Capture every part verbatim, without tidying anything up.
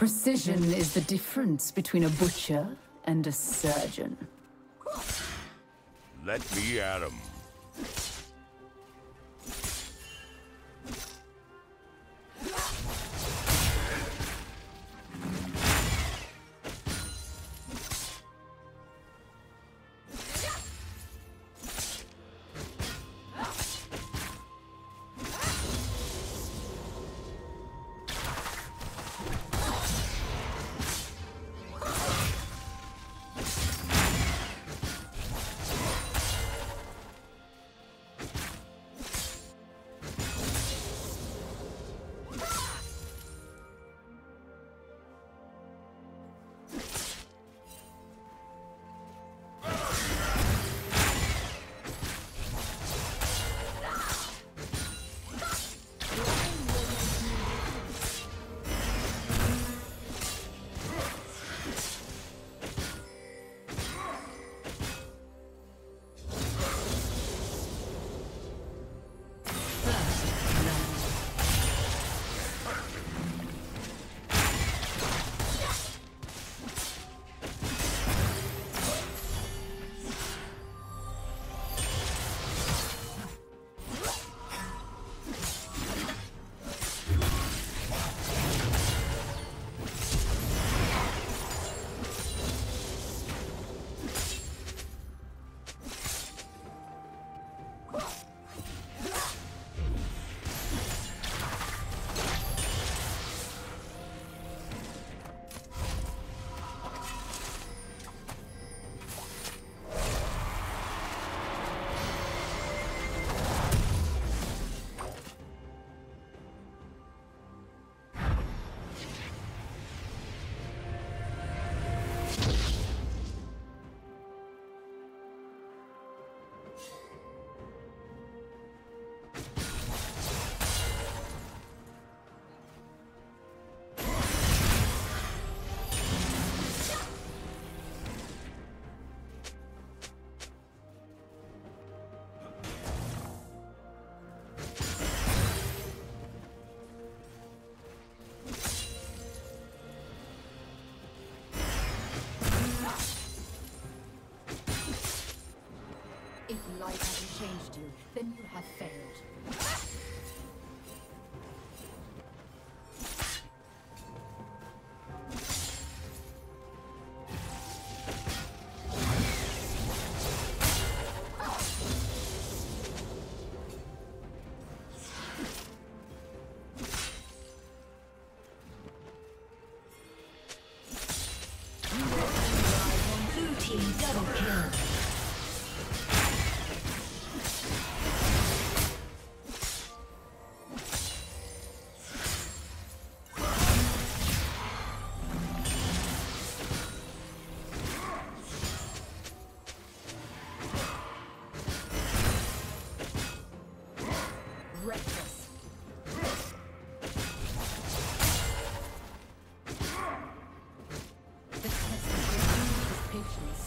Precision is the difference between a butcher and a surgeon. Let me at him. If life hasn't changed you, then you have failed. The test of your patience.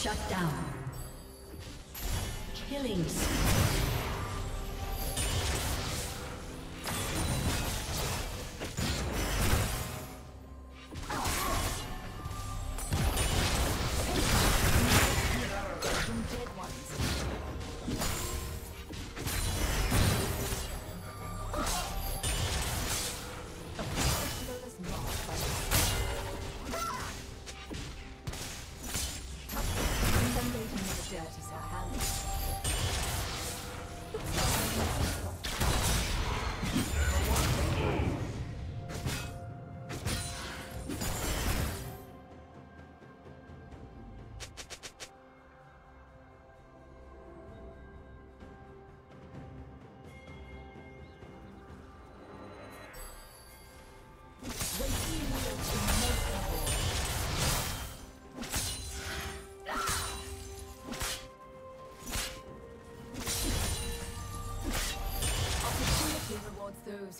Shut down. Killings.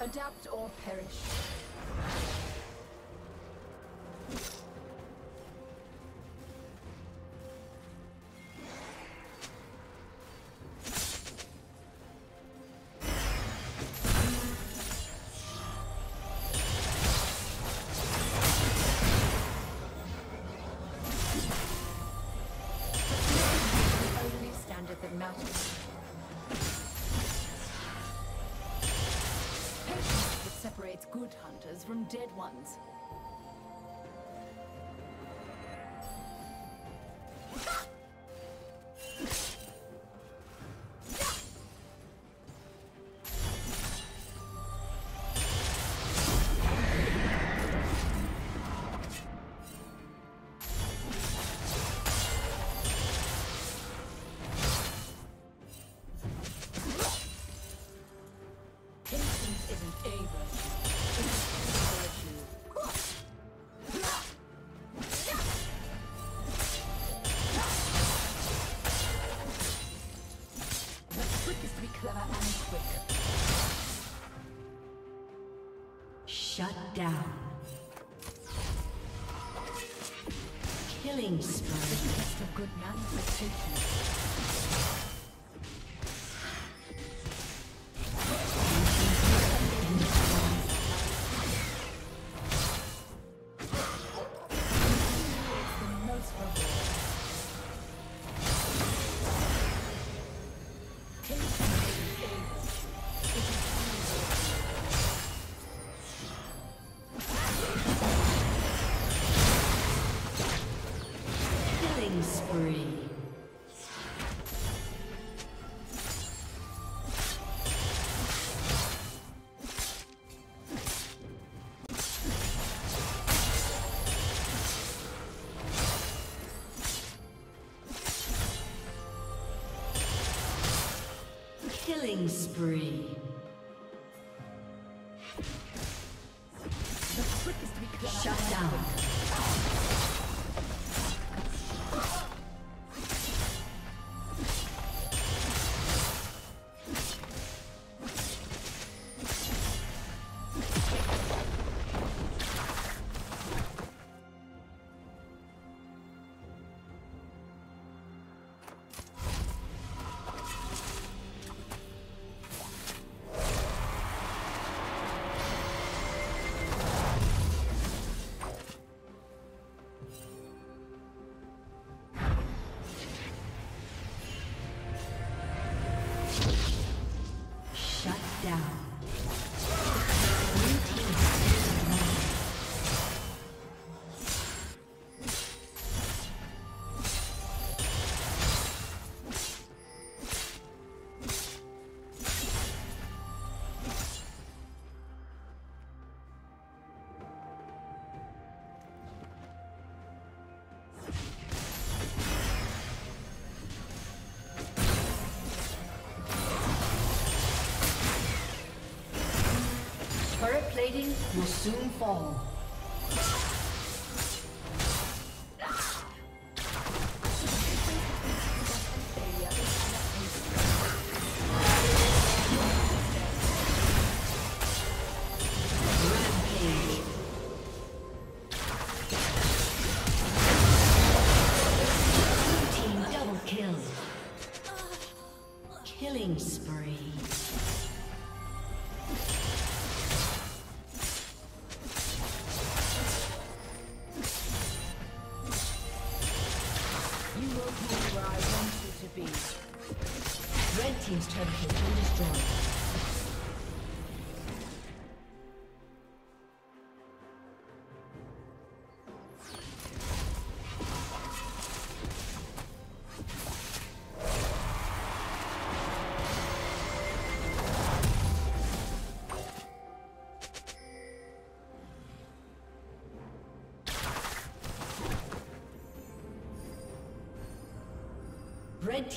Adapt or perish. Good hunters from dead ones. Shut down. Killing spree. The best of good manifestations. Killing spree. The quickest we could shut down. Plating will soon fall.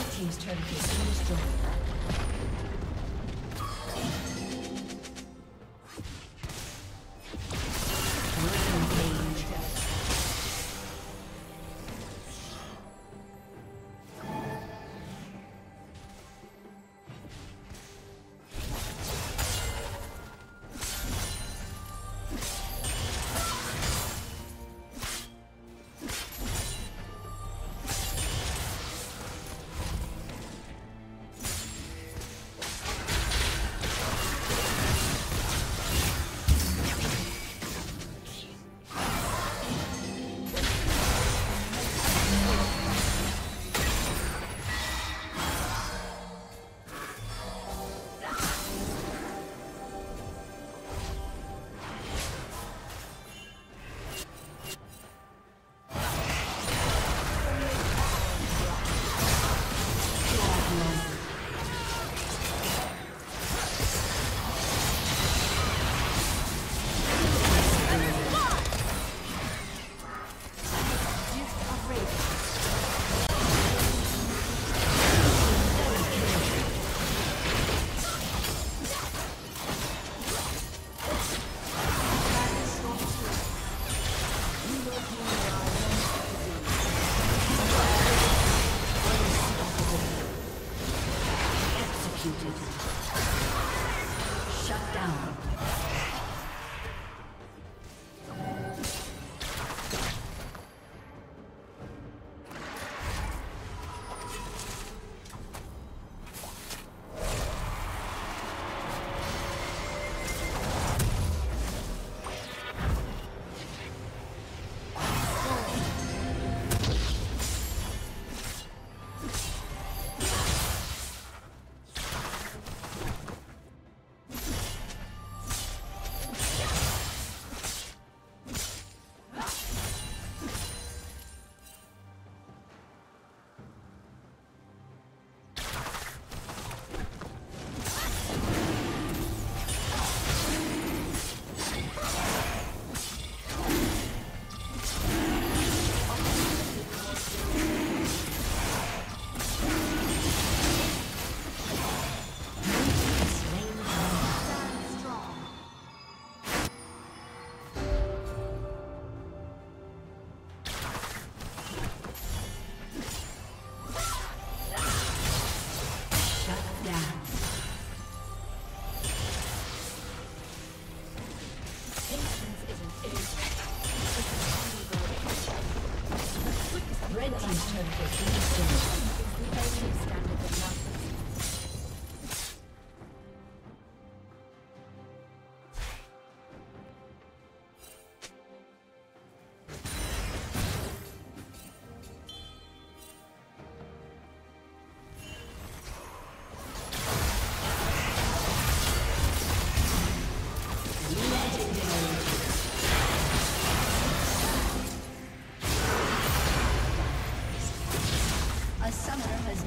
Red Team's turret has been destroyed.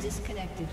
Disconnected.